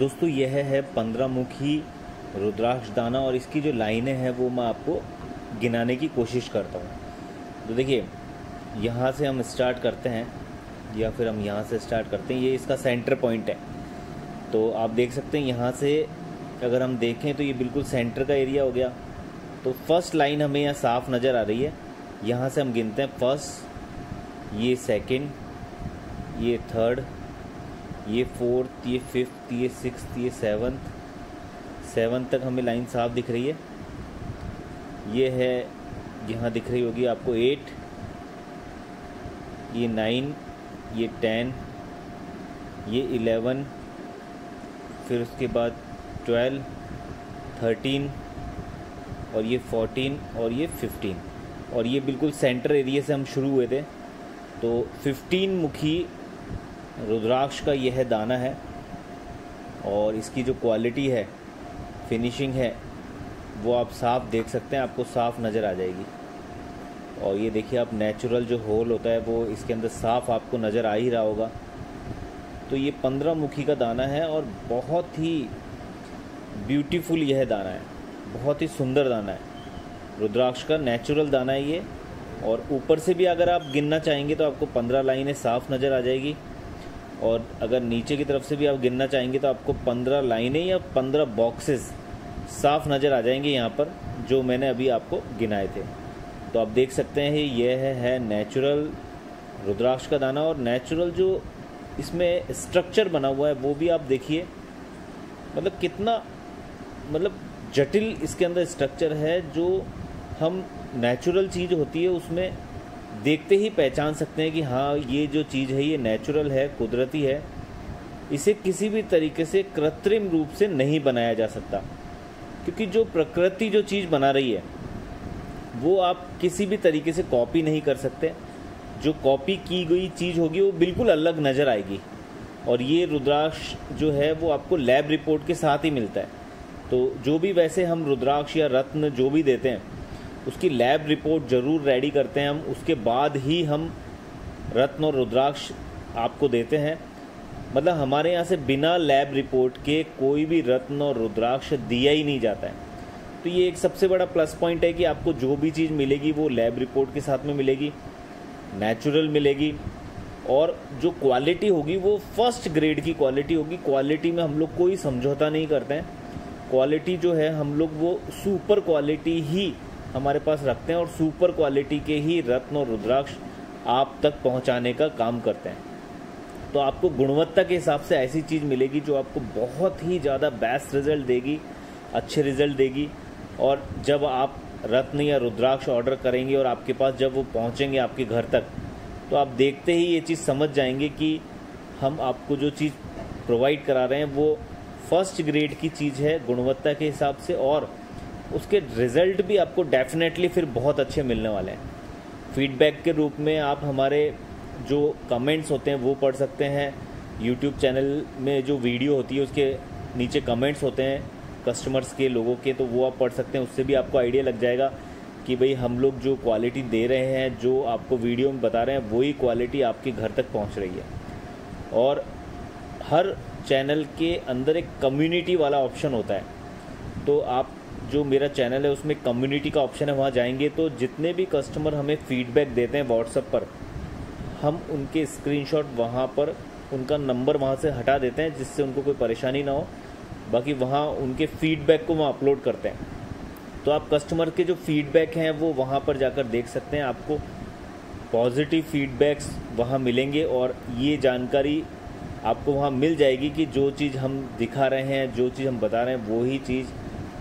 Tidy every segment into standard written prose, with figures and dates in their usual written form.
दोस्तों यह है 15 मुखी रुद्राक्ष दाना और इसकी जो लाइनें हैं वो मैं आपको गिनाने की कोशिश करता हूँ। तो देखिए यहाँ से हम स्टार्ट करते हैं या फिर हम यहाँ से स्टार्ट करते हैं, ये इसका सेंटर पॉइंट है। तो आप देख सकते हैं यहाँ से अगर हम देखें तो ये बिल्कुल सेंटर का एरिया हो गया। तो फर्स्ट लाइन हमें यहाँ साफ नज़र आ रही है, यहाँ से हम गिनते हैं फर्स्ट, ये सेकंड, ये थर्ड, ये फोर्थ, ये फिफ्थ, ये सिक्स्थ, ये सेवन्थ तक हमें लाइन साफ दिख रही है। ये है, यहाँ दिख रही होगी आपको 8, ये 9, ये 10, ये 11, फिर उसके बाद 12, 13 और ये 14 और ये 15। और ये बिल्कुल सेंटर एरिया से हम शुरू हुए थे। तो 15 मुखी रुद्राक्ष का यह दाना है और इसकी जो क्वालिटी है, फिनिशिंग है, वो आप साफ देख सकते हैं, आपको साफ नज़र आ जाएगी। और ये देखिए आप, नेचुरल जो होल होता है वो इसके अंदर साफ आपको नज़र आ ही रहा होगा। तो ये 15 मुखी का दाना है और बहुत ही ब्यूटीफुल यह दाना है, बहुत ही सुंदर दाना है, रुद्राक्ष का नेचुरल दाना है ये। और ऊपर से भी अगर आप गिनना चाहेंगे तो आपको 15 लाइनें साफ नज़र आ जाएगी, और अगर नीचे की तरफ से भी आप गिनना चाहेंगे तो आपको 15 लाइनें या 15 बॉक्सेस साफ नज़र आ जाएंगे यहाँ पर, जो मैंने अभी आपको गिनाए थे। तो आप देख सकते हैं यह है नेचुरल रुद्राक्ष का दाना, और नेचुरल जो इसमें स्ट्रक्चर बना हुआ है वो भी आप देखिए, मतलब कितना जटिल इसके अंदर स्ट्रक्चर है, जो हम नेचुरल चीज़ होती है उसमें देखते ही पहचान सकते हैं कि हाँ ये जो चीज़ है ये नेचुरल है, कुदरती है, इसे किसी भी तरीके से कृत्रिम रूप से नहीं बनाया जा सकता। क्योंकि जो प्रकृति जो चीज़ बना रही है वो आप किसी भी तरीके से कॉपी नहीं कर सकते। जो कॉपी की गई चीज़ होगी वो बिल्कुल अलग नज़र आएगी, और ये रुद्राक्ष जो है वो आपको लैब रिपोर्ट के साथ ही मिलता है। तो जो भी वैसे हम रुद्राक्ष या रत्न जो भी देते हैं उसकी लैब रिपोर्ट ज़रूर रेडी करते हैं हम, उसके बाद ही हम रत्न और रुद्राक्ष आपको देते हैं। मतलब हमारे यहाँ से बिना लैब रिपोर्ट के कोई भी रत्न और रुद्राक्ष दिया ही नहीं जाता है। तो ये एक सबसे बड़ा प्लस पॉइंट है कि आपको जो भी चीज़ मिलेगी वो लैब रिपोर्ट के साथ में मिलेगी, नेचुरल मिलेगी, और जो क्वालिटी होगी वो फर्स्ट ग्रेड की क्वालिटी होगी। क्वालिटी में हम लोग कोई समझौता नहीं करते हैं, क्वालिटी जो है हम लोग वो सुपर क्वालिटी ही हमारे पास रखते हैं और सुपर क्वालिटी के ही रत्न और रुद्राक्ष आप तक पहुंचाने का काम करते हैं। तो आपको गुणवत्ता के हिसाब से ऐसी चीज़ मिलेगी जो आपको बहुत ही ज़्यादा बेस्ट रिज़ल्ट देगी, अच्छे रिज़ल्ट देगी। और जब आप रत्न या रुद्राक्ष ऑर्डर करेंगे और आपके पास जब वो पहुंचेंगे आपके घर तक, तो आप देखते ही ये चीज़ समझ जाएंगे कि हम आपको जो चीज़ प्रोवाइड करा रहे हैं वो फर्स्ट ग्रेड की चीज़ है गुणवत्ता के हिसाब से, और उसके रिज़ल्ट भी आपको डेफिनेटली फिर बहुत अच्छे मिलने वाले हैं। फीडबैक के रूप में आप हमारे जो कमेंट्स होते हैं वो पढ़ सकते हैं, यूट्यूब चैनल में जो वीडियो होती है उसके नीचे कमेंट्स होते हैं कस्टमर्स के, लोगों के, तो वो आप पढ़ सकते हैं। उससे भी आपको आइडिया लग जाएगा कि भाई हम लोग जो क्वालिटी दे रहे हैं, जो आपको वीडियो में बता रहे हैं, वही क्वालिटी आपके घर तक पहुँच रही है। और हर चैनल के अंदर एक कम्युनिटी वाला ऑप्शन होता है, तो आप जो मेरा चैनल है उसमें कम्युनिटी का ऑप्शन है, वहाँ जाएंगे तो जितने भी कस्टमर हमें फ़ीडबैक देते हैं व्हाट्सएप पर, हम उनके स्क्रीनशॉट वहाँ पर, उनका नंबर वहाँ से हटा देते हैं जिससे उनको कोई परेशानी ना हो। बाकी वहाँ उनके फ़ीडबैक को वहाँ अपलोड करते हैं, तो आप कस्टमर के जो फ़ीडबैक हैं वो वहाँ पर जाकर देख सकते हैं। आपको पॉजिटिव फीडबैक्स वहाँ मिलेंगे और ये जानकारी आपको वहाँ मिल जाएगी कि जो चीज़ हम दिखा रहे हैं, जो चीज़ हम बता रहे हैं, वही चीज़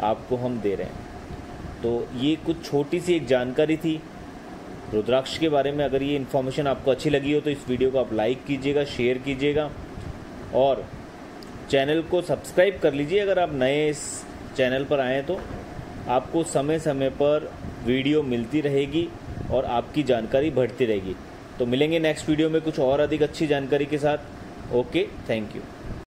आपको हम दे रहे हैं। तो ये कुछ छोटी सी एक जानकारी थी रुद्राक्ष के बारे में। अगर ये इन्फॉर्मेशन आपको अच्छी लगी हो तो इस वीडियो को आप लाइक कीजिएगा, शेयर कीजिएगा और चैनल को सब्सक्राइब कर लीजिए अगर आप नए इस चैनल पर आएँ। तो आपको समय समय पर वीडियो मिलती रहेगी और आपकी जानकारी बढ़ती रहेगी। तो मिलेंगे नेक्स्ट वीडियो में कुछ और अधिक अच्छी जानकारी के साथ। Okay, thank you.